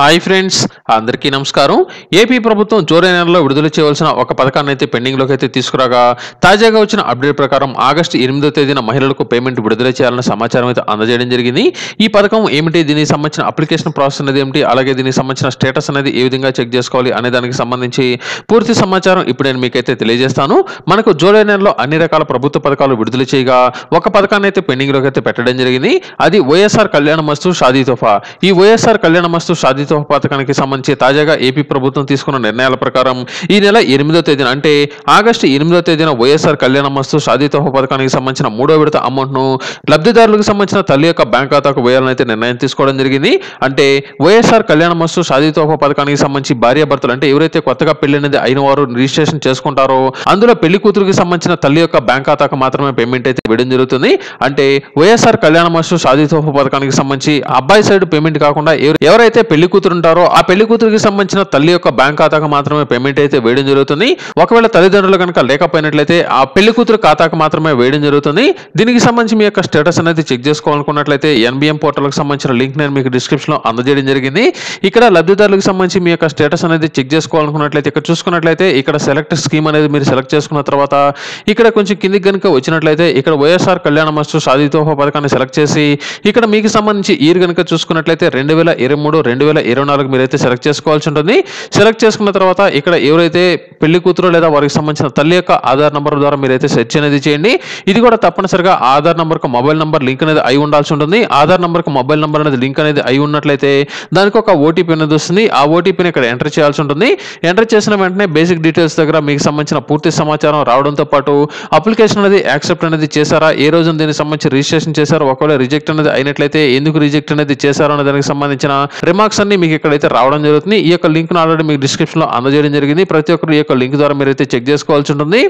hi friends అందరికీ నమస్కారం AP ప్రభుత్వం జూలై నెలలో విడుదల చేయవలసిన ఒక పథకాన్ని అయితే పెండింగ్ లోకి అయితే తీసుకురాగా తాజాగా వచ్చిన అప్డేట్ ప్రకారం ఆగస్టు 8వ తేదీన మహిళలకు పేమెంట్ విడుదల చేయాలన్న సమాచారం అయితే అందజేయడం జరిగింది ఈ పథకం ఏమిటి దీనికి సంబంధించిన అప్లికేషన్ ప్రాసెస్ అనేది ఏమిటి అలాగే దీనికి సంబంధించిన స్టేటస్ అనేది ఏ విధంగా చెక్ చేసుకోవాలి అనే దానికి సంబంధించి పూర్తి సమాచారం ఇప్పుడు నేను మీకు అయితే తెలియజేస్తాను మనకు జూలై నెలలో అన్ని రకాల ప్రభుత్వ పథకాలు విడుదల చేయగా ఒక పథకాన్ని అయితే పెండింగ్ లోకి అయితే పెట్టడం జరిగింది అది వైఎస్ఆర్ కళ్యాణ మస్తు షాదీ తోఫా ఈ వైఎస్ఆర్ కళ్యాణ మస్తు షాదీ పథకానికి సంబంధించి తాజాగా ఏపీ ప్రభుత్వం తీసుకున్న నిర్ణయాల ప్రకారం ఈ నెల 8వ తేదీన అంటే ఆగస్టు 8వ తేదీన వైఎస్ఆర్ కళ్యాణ మస్తు షాదీ తోఫా పథకానికి సంబంధించిన మూడో విడత అమౌంట్ ను లబ్ధిదారులకు సంబంధించిన తల్లి యొక్క బ్యాంక్ ఖాతాకు వేయాలని అయితే నిర్ణయం తీసుకోవడం జరిగింది అంటే వైఎస్ఆర్ కళ్యాణ మస్తు షాదీ తోఫా పథకానికి సంబంధించి భార్యాభర్తలు అంటే ఎవరైతే కొత్తగా పెళ్లినది అయిన వారు రిజిస్ట్రేషన్ చేసుకుంటారో అందులో పెళ్లి కూతురుకి సంబంధించిన తల్లి యొక్క బ్యాంక్ ఖాతాకు మాత్రమే పేమెంట్ అయితే వేయడం జరుగుతుంది అంటే వైఎస్ఆర్ కళ్యాణ మస్తు షాదీ తోఫా పథకానికి సంబంధించి అబ్బాయి సైడ్ పేమెంట్ కాకుండా ఎవరైతే పెళ్లి కూతురుంటారో ఆ పెళ్లి కూతురికి సంబంధించిన తల్లి యొక్క బ్యాంక్ ఖాతాకు మాత్రమే పేమెంట్ అయితే వేయడం జరుగుతుంది ఒకవేళ తల్లిదండ్రులు కనుక లేకపోయినట్లయితే ఆ పెళ్లి కూతురు ఖాతాకు మాత్రమే వేయడం జరుగుతుంది దీనికి సంబంధించి మీ యొక్క స్టేటస్ అనేది చెక్ చేసుకోవాలనుకున్నట్లయితే ఎన్బిఎం పోర్టల్కి సంబంధించిన లింక్ నేను మీకు డిస్క్రిప్షన్ లో అందజేయడం జరిగింది ఇక్కడ లబ్ధిదారులకు సంబంధించి మీ యొక్క స్టేటస్ అనేది చెక్ చేసుకోవాలనుకున్నట్లయితే ఇక్కడ చూసుకున్నట్లయితే ఇక్కడ సెలెక్ట్ స్కీమ్ అనేది మీరు సెలెక్ట్ చేసుకున్న తర్వాత ఇక్కడ కొంచెం కిందికి కనుక వచ్చినట్లయితే ఇక్కడ వైఎస్ఆర్ కళ్యాణ మస్తు షాదీ తోఫా పథకాన్ని సెలెక్ట్ చేసి ఇక్కడ మీకు సంబంధించి ఇయర్ కనుక చూసుకున్నట్లయితే 2023-2024 మీరైతే సెలెక్ట్ చేసుకోవాల్సి ఉంటుంది సెలెక్ట్ చేసుకున్న తర్వాత ఇక్కడ ఎవరైతే పెళ్లి కూతురు లేదా వారికి సంబంధించిన తల్లి యొక్క ఆధార్ నంబర్ ద్వారా మీరైతే సెర్చ్ అనేది చేయండి ఇది కూడా తప్పనిసరిగా ఆధార్ నంబర్కు మొబైల్ నంబర్ లింక్ అనేది అయి ఉండాల్సి ఉంటుంది ఆధార్ నంబర్కు మొబైల్ నంబర్ అనేది లింక్ అనేది అయి ఉన్నట్లయితే దానికి ఒక ఓటీపీ అనేది వస్తుంది ఆ ఓటీపీని ఇక్కడ ఎంటర్ చేయాల్సి ఉంటుంది ఎంటర్ చేసిన వెంటనే బేసిక్ డీటెయిల్స్ దగ్గర మీకు సంబంధించిన పూర్తి సమాచారం రావడంతో పాటు అప్లికేషన్ అనేది యాక్సెప్ట్ అనేది చేశారా ఏ రోజున దీనికి సంబంధించి రిజిస్ట్రేషన్ చేశారు ఒకవేళ రిజెక్ట్ అనేది అయినట్లయితే ఎందుకు రిజెక్ట్ అనేది చేశారు అనే దానికి సంబంధించిన రిమార్క్స్ అన్ని మీకు ఇక్కడైతే రావడం జరుగుతుంది ఈ యొక్క లింక్ ఆల్రెడీ మీకు డిస్క్రిప్షన్ లో అందజేయడం జరిగింది ప్రతి ఒక్కరు ఈ యొక్క లింక్ ద్వారా మీరైతే చెక్ చేసుకోవాల్సి ఉంటుంది